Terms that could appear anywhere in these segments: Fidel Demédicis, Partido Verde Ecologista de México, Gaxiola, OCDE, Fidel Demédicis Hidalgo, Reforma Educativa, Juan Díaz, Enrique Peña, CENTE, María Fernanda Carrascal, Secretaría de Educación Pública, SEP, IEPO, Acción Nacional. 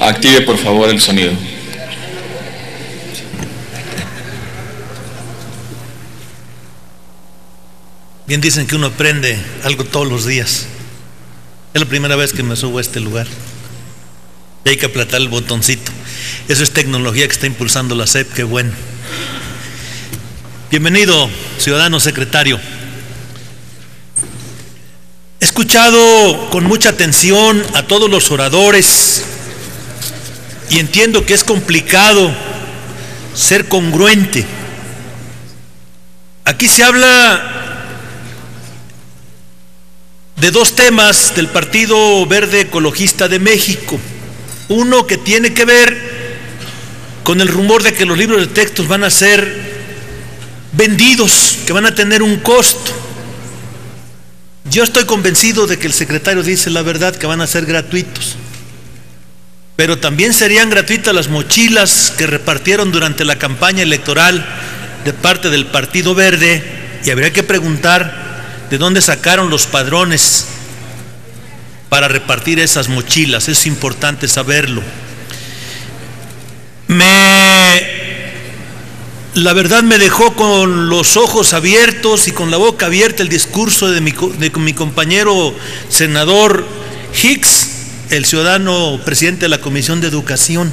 Active por favor el sonido. Bien dicen que uno aprende algo todos los días. Es la primera vez que me subo a este lugar. Y hay que apretar el botoncito. Eso es tecnología que está impulsando la SEP, qué bueno. Bienvenido, ciudadano secretario. He escuchado con mucha atención a todos los oradores y entiendo que es complicado ser congruente. Aquí se habla de dos temas del Partido Verde Ecologista de México. Uno que tiene que ver con el rumor de que los libros de textos van a ser vendidos, que van a tener un costo. Yo estoy convencido de que el secretario dice la verdad, que van a ser gratuitos. Pero también serían gratuitas las mochilas que repartieron durante la campaña electoral de parte del Partido Verde, y habría que preguntar de dónde sacaron los padrones para repartir esas mochilas. Es importante saberlo. La verdad me dejó con los ojos abiertos y con la boca abierta el discurso de mi compañero senador Hicks, el ciudadano presidente de la Comisión de Educación,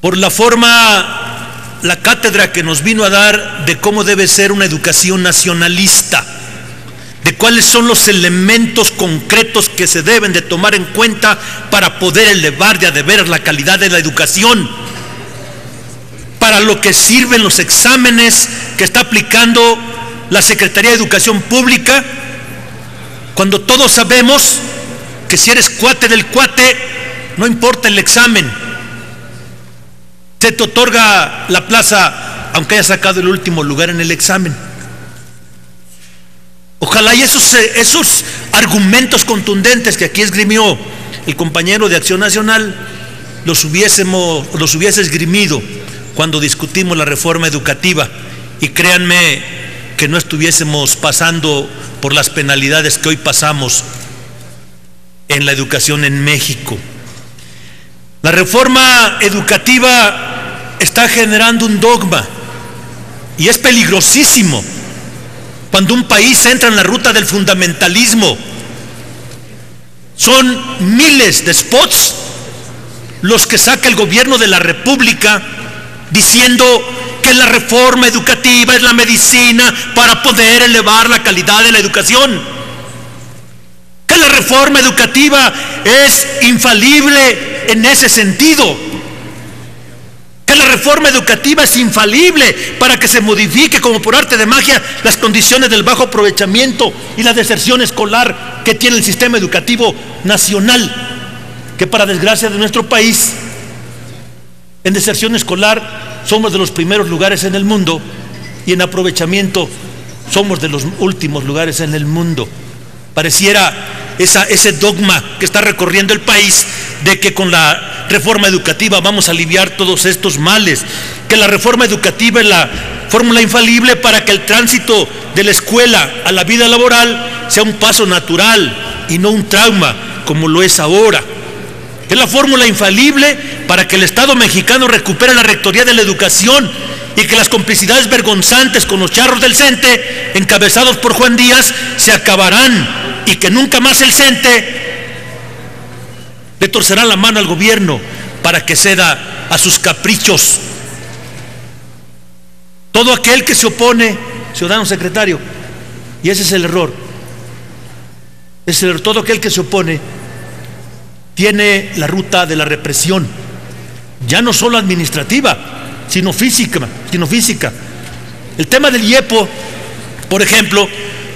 por la forma, la cátedra que nos vino a dar de cómo debe ser una educación nacionalista, de cuáles son los elementos concretos que se deben de tomar en cuenta para poder elevar de a de veras la calidad de la educación, para lo que sirven los exámenes que está aplicando la Secretaría de Educación Pública, cuando todos sabemos que si eres cuate del cuate, no importa el examen, se te otorga la plaza aunque hayas sacado el último lugar en el examen. Ojalá y esos argumentos contundentes que aquí esgrimió el compañero de Acción Nacional los hubiese esgrimido cuando discutimos la reforma educativa, y créanme que no estuviésemos pasando por las penalidades que hoy pasamos en la educación en México. La reforma educativa está generando un dogma y es peligrosísimo. Cuando un país entra en la ruta del fundamentalismo, son miles de spots los que saca el gobierno de la República diciendo que la reforma educativa es la medicina para poder elevar la calidad de la educación, que la reforma educativa es infalible en ese sentido, que la reforma educativa es infalible para que se modifique como por arte de magia las condiciones del bajo aprovechamiento y la deserción escolar que tiene el sistema educativo nacional, que para desgracia de nuestro país, en deserción escolar somos de los primeros lugares en el mundo y en aprovechamiento somos de los últimos lugares en el mundo. Pareciera ese dogma que está recorriendo el país de que con la reforma educativa vamos a aliviar todos estos males, que la reforma educativa es la fórmula infalible para que el tránsito de la escuela a la vida laboral sea un paso natural y no un trauma como lo es ahora, que la fórmula infalible para que el Estado mexicano recupere la rectoría de la educación y que las complicidades vergonzantes con los charros del CENTE encabezados por Juan Díaz se acabarán y que nunca más el CENTE le torcerá la mano al gobierno para que ceda a sus caprichos. Todo aquel que se opone, ciudadano secretario, y ese es el error, todo aquel que se opone tiene la ruta de la represión, ya no solo administrativa, sino física. El tema del IEPO, por ejemplo,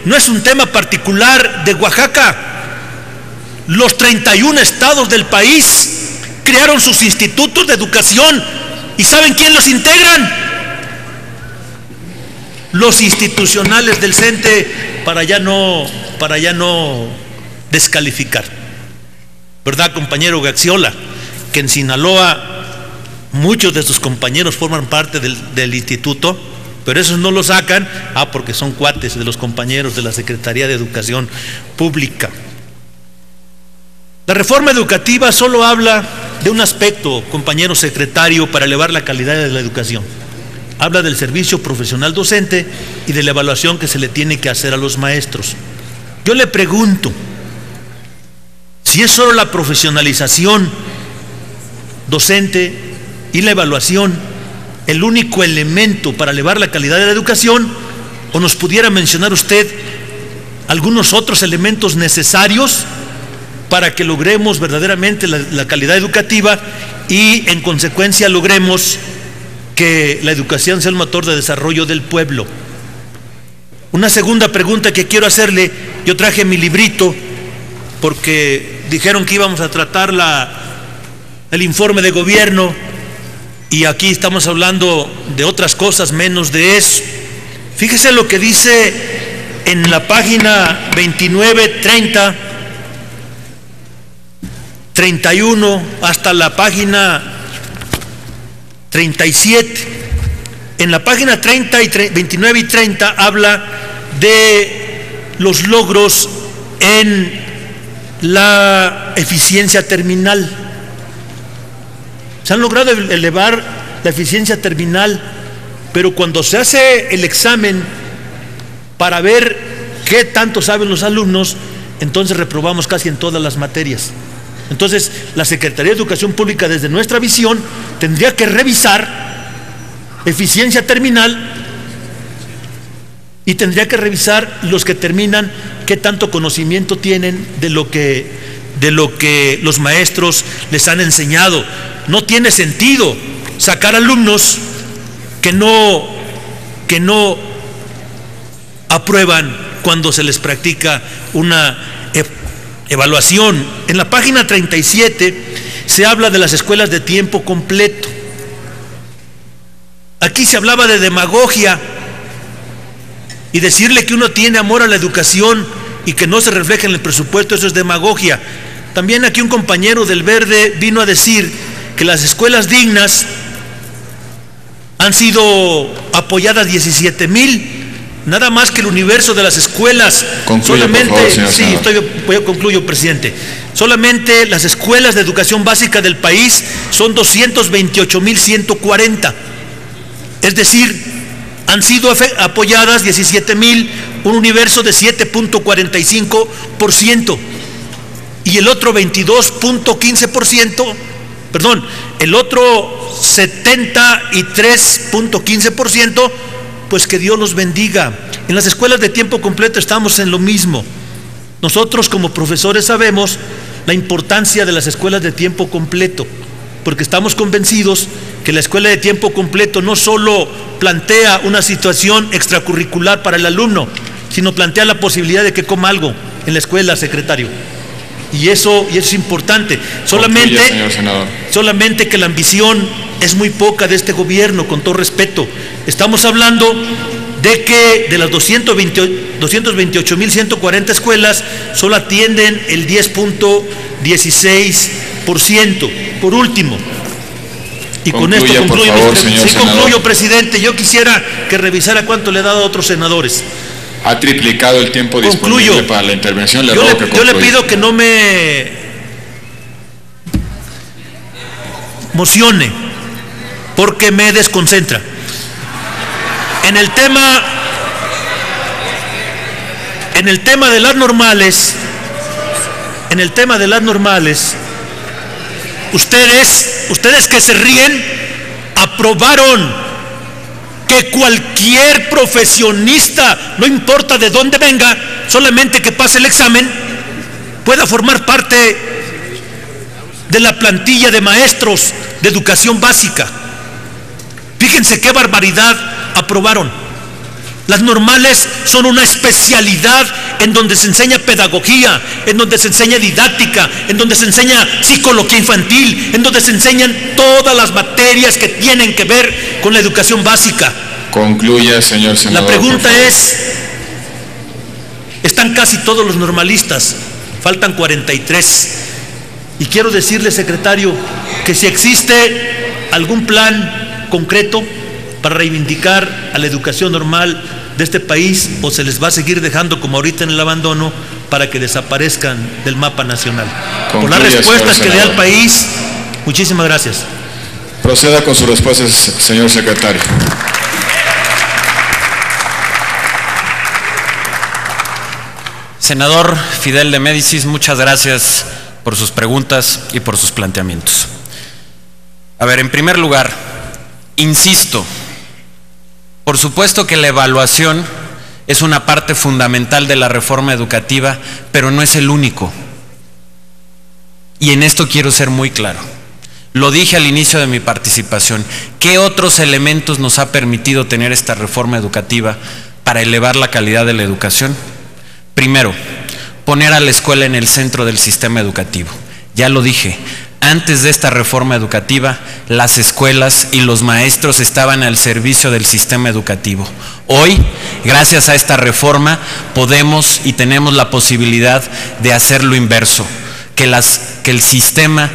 no es un tema particular de Oaxaca. Los 31 estados del país crearon sus institutos de educación. ¿Y saben quién los integran? Los institucionales del CENTE, para ya no descalificar. ¿Verdad, compañero Gaxiola? Que en Sinaloa muchos de sus compañeros forman parte del instituto, pero esos no lo sacan, porque son cuates de los compañeros de la Secretaría de Educación Pública. La reforma educativa solo habla de un aspecto, compañero secretario, para elevar la calidad de la educación. Habla del servicio profesional docente y de la evaluación que se le tiene que hacer a los maestros. Yo le pregunto, si es solo la profesionalización docente y la evaluación el único elemento para elevar la calidad de la educación, o nos pudiera mencionar usted algunos otros elementos necesarios para que logremos verdaderamente la calidad educativa y en consecuencia logremos que la educación sea el motor de desarrollo del pueblo. Una segunda pregunta que quiero hacerle, yo traje mi librito porque dijeron que íbamos a tratar el informe de gobierno y aquí estamos hablando de otras cosas menos de eso. Fíjese lo que dice en la página 29, 30, 31 hasta la página 37. En la página 30 y 29 y 30 habla de los logros en la eficiencia terminal. Se han logrado elevar la eficiencia terminal, pero cuando se hace el examen para ver qué tanto saben los alumnos, entonces reprobamos casi en todas las materias. Entonces, la Secretaría de Educación Pública, desde nuestra visión, tendría que revisar eficiencia terminal y tendría que revisar los que terminan, qué tanto conocimiento tienen de lo que los maestros les han enseñado. No tiene sentido sacar alumnos que no aprueban cuando se les practica una evaluación. En la página 37 se habla de las escuelas de tiempo completo. Aquí se hablaba de demagogia y decirle que uno tiene amor a la educación y que no se refleja en el presupuesto, eso es demagogia. También aquí un compañero del Verde vino a decir que las escuelas dignas han sido apoyadas 17,000, nada más que el universo de las escuelas. Concluye, solamente, por favor, señor senador. Sí, yo concluyo, presidente. Solamente las escuelas de educación básica del país son 228,140. Es decir, han sido apoyadas 17,000, un universo de 7.45%. Y el otro 22.15%, perdón, el otro 73.15%, pues que Dios los bendiga. En las escuelas de tiempo completo estamos en lo mismo. Nosotros como profesores sabemos la importancia de las escuelas de tiempo completo, porque estamos convencidos que la escuela de tiempo completo no solo plantea una situación extracurricular para el alumno, sino plantea la posibilidad de que coma algo en la escuela, secretario. Y eso es importante. Solamente que la ambición es muy poca de este gobierno, con todo respeto. Estamos hablando de que de las 228,140 escuelas solo atienden el 10.16%. Por último, y concluya, con esto concluyo, por favor, señor senador. Concluyo, presidente. Yo quisiera que revisara cuánto le he dado a otros senadores. Ha triplicado el tiempo disponible para la intervención. Yo le pido que no me emocione, porque me desconcentra. En el tema de las normales, ustedes que se ríen, aprobaron que cualquier profesionista, no importa de dónde venga, solamente que pase el examen, pueda formar parte de la plantilla de maestros de educación básica. Fíjense qué barbaridad aprobaron. Las normales son una especialidad en donde se enseña pedagogía, en donde se enseña didáctica, en donde se enseña psicología infantil, en donde se enseñan todas las materias que tienen que ver con la educación básica. Concluya, señor senador. La pregunta es, están casi todos los normalistas, faltan 43. Y quiero decirle, secretario, que si existe algún plan concreto para reivindicar a la educación normal de este país, o se les va a seguir dejando como ahorita en el abandono para que desaparezcan del mapa nacional. Por las respuestas que dé al país, Muchísimas gracias. Proceda con sus respuestas, señor secretario. Senador Fidel Demédicis, muchas gracias por sus preguntas y por sus planteamientos. A ver, en primer lugar, insisto, por supuesto que la evaluación es una parte fundamental de la reforma educativa, pero no es el único. Y en esto quiero ser muy claro. Lo dije al inicio de mi participación. ¿Qué otros elementos nos ha permitido tener esta reforma educativa para elevar la calidad de la educación? Primero, poner a la escuela en el centro del sistema educativo. Ya lo dije, antes de esta reforma educativa, las escuelas y los maestros estaban al servicio del sistema educativo. Hoy, gracias a esta reforma, podemos y tenemos la posibilidad de hacer lo inverso, que el sistema,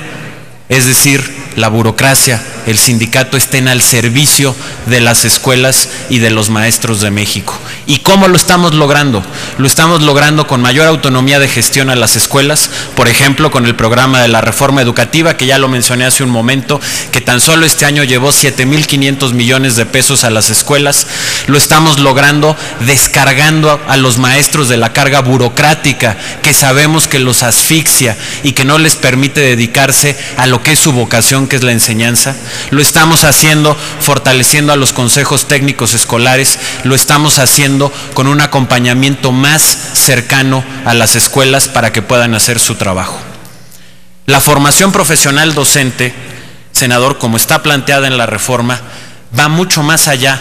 es decir, la burocracia, el sindicato estén al servicio de las escuelas y de los maestros de México. ¿Y cómo lo estamos logrando? Lo estamos logrando con mayor autonomía de gestión a las escuelas, por ejemplo, con el programa de la reforma educativa, que ya lo mencioné hace un momento, que tan solo este año llevó 7.500 millones de pesos a las escuelas. Lo estamos logrando descargando a los maestros de la carga burocrática, que sabemos que los asfixia y que no les permite dedicarse a lo que es su vocación, que es la enseñanza. Lo estamos haciendo fortaleciendo a los consejos técnicos escolares, lo estamos haciendo con un acompañamiento más cercano a las escuelas para que puedan hacer su trabajo. La formación profesional docente, senador, como está planteada en la reforma, va mucho más allá,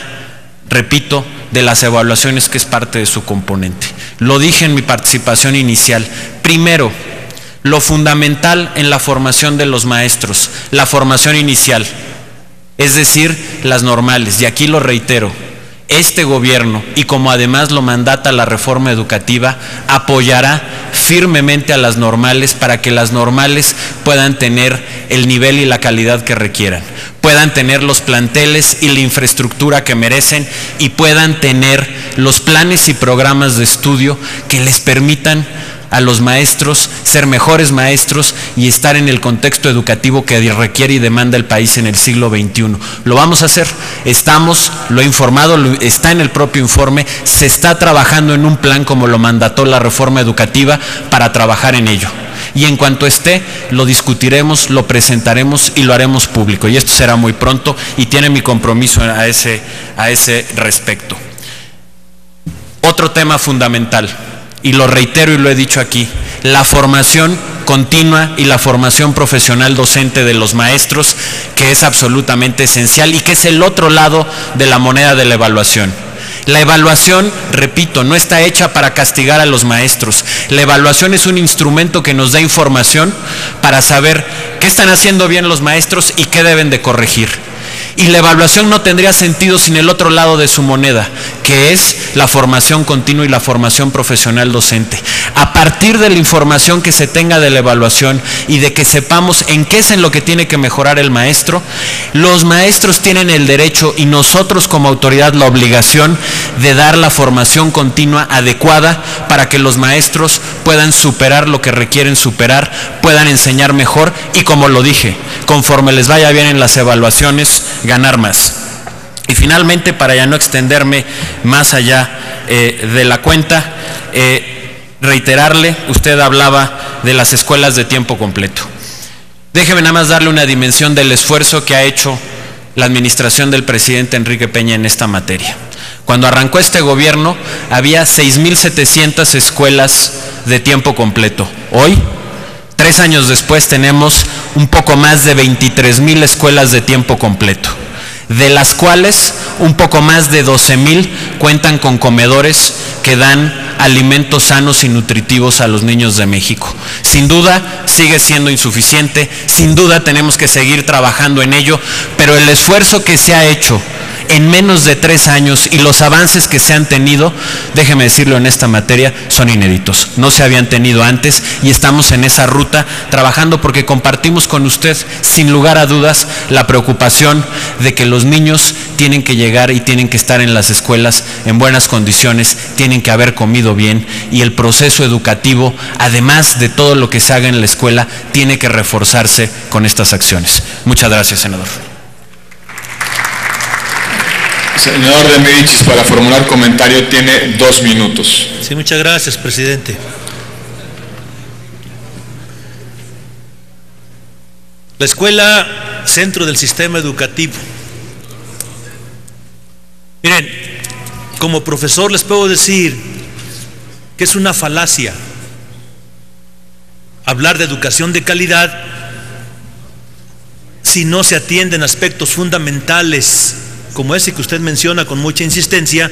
repito, de las evaluaciones, que es parte de su componente. Lo dije en mi participación inicial. Primero, lo fundamental en la formación de los maestros, la formación inicial, es decir, las normales. Y aquí lo reitero, este gobierno, y como además lo mandata la reforma educativa, apoyará firmemente a las normales para que las normales puedan tener el nivel y la calidad que requieran, puedan tener los planteles y la infraestructura que merecen y puedan tener los planes y programas de estudio que les permitan a los maestros ser mejores maestros y estar en el contexto educativo que requiere y demanda el país en el siglo XXI. Lo vamos a hacer, estamos, lo he informado, está en el propio informe, se está trabajando en un plan como lo mandató la reforma educativa para trabajar en ello. Y en cuanto esté, lo discutiremos, lo presentaremos y lo haremos público. Y esto será muy pronto y tiene mi compromiso a ese respecto. Otro tema fundamental. Y lo reitero y lo he dicho aquí, la formación continua y la formación profesional docente de los maestros, que es absolutamente esencial y que es el otro lado de la moneda de la evaluación. La evaluación, repito, no está hecha para castigar a los maestros. La evaluación es un instrumento que nos da información para saber qué están haciendo bien los maestros y qué deben de corregir. Y la evaluación no tendría sentido sin el otro lado de su moneda, que es la formación continua y la formación profesional docente. A partir de la información que se tenga de la evaluación y de que sepamos en qué es en lo que tiene que mejorar el maestro, los maestros tienen el derecho y nosotros como autoridad la obligación de dar la formación continua adecuada para que los maestros puedan superar lo que requieren superar, puedan enseñar mejor y, como lo dije, conforme les vaya bien en las evaluaciones, ganar más. Y finalmente, para ya no extenderme más allá de la cuenta, reiterarle, usted hablaba de las escuelas de tiempo completo. Déjeme nada más darle una dimensión del esfuerzo que ha hecho la administración del presidente Enrique Peña en esta materia. Cuando arrancó este gobierno había 6.700 escuelas de tiempo completo. Hoy, 3 años después, tenemos un poco más de 23.000 escuelas de tiempo completo, de las cuales un poco más de 12.000 cuentan con comedores que dan alimentos sanos y nutritivos a los niños de México. Sin duda sigue siendo insuficiente, sin duda tenemos que seguir trabajando en ello, pero el esfuerzo que se ha hecho en menos de 3 años y los avances que se han tenido, déjeme decirlo, en esta materia son inéditos. No se habían tenido antes y estamos en esa ruta trabajando porque compartimos con usted, sin lugar a dudas, la preocupación de que los niños tienen que llegar y tienen que estar en las escuelas en buenas condiciones, tienen que haber comido bien y el proceso educativo, además de todo lo que se haga en la escuela, tiene que reforzarse con estas acciones. Muchas gracias, senador. Senador Demédicis, para formular comentario tiene 2 minutos. Sí, muchas gracias, presidente. La escuela, centro del sistema educativo. Miren, como profesor les puedo decir que es una falacia hablar de educación de calidad si no se atienden aspectos fundamentales como ese que usted menciona con mucha insistencia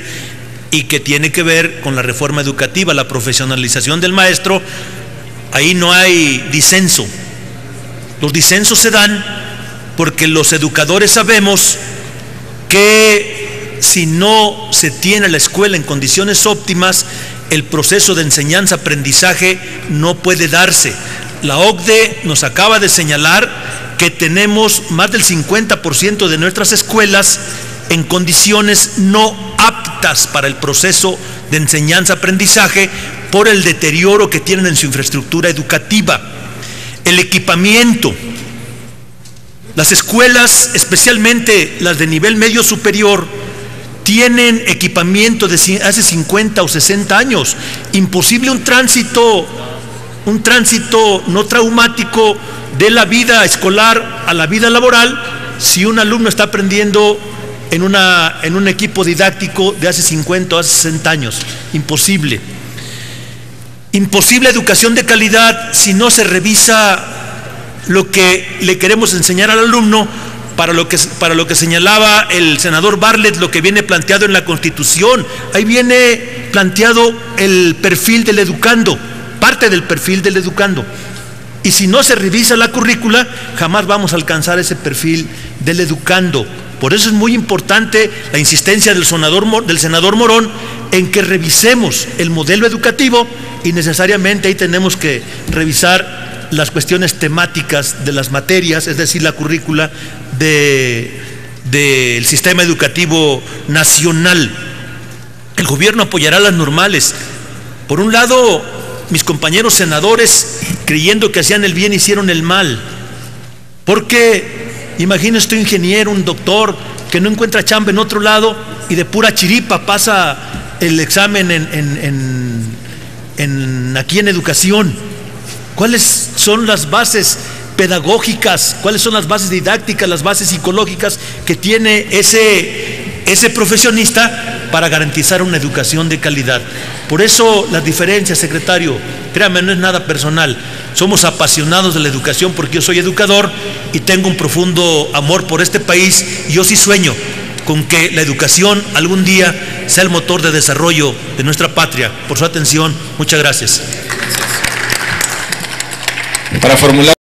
y que tiene que ver con la reforma educativa, la profesionalización del maestro. Ahí no hay disenso. Los disensos se dan porque los educadores sabemos que si no se tiene la escuela en condiciones óptimas, el proceso de enseñanza-aprendizaje no puede darse. La OCDE nos acaba de señalar que tenemos más del 50% de nuestras escuelas en condiciones no aptas para el proceso de enseñanza-aprendizaje por el deterioro que tienen en su infraestructura educativa. El equipamiento. Las escuelas, especialmente las de nivel medio superior, tienen equipamiento de hace 50 o 60 años. Imposible un tránsito no traumático de la vida escolar a la vida laboral si un alumno está aprendiendo en un equipo didáctico de hace 50 o hace 60 años. Imposible. Imposible educación de calidad si no se revisa lo que le queremos enseñar al alumno, para lo que señalaba el senador Bartlett, lo que viene planteado en la Constitución. Ahí viene planteado el perfil del educando, parte del perfil del educando. Y si no se revisa la currícula, jamás vamos a alcanzar ese perfil del educando. Por eso es muy importante la insistencia del senador Morón en que revisemos el modelo educativo y necesariamente ahí tenemos que revisar las cuestiones temáticas de las materias, es decir, la currícula del sistema educativo nacional. El gobierno apoyará las normales. Por un lado, mis compañeros senadores, creyendo que hacían el bien, hicieron el mal. Porque imagínese un ingeniero, un doctor, que no encuentra chamba en otro lado y de pura chiripa pasa el examen aquí en educación. ¿Cuáles son las bases pedagógicas? ¿Cuáles son las bases didácticas, las bases psicológicas que tiene ese profesionista para garantizar una educación de calidad? Por eso las diferencias, secretario, créame, no es nada personal. Somos apasionados de la educación porque yo soy educador y tengo un profundo amor por este país y yo sí sueño con que la educación algún día sea el motor de desarrollo de nuestra patria. Por su atención, muchas gracias. Para formular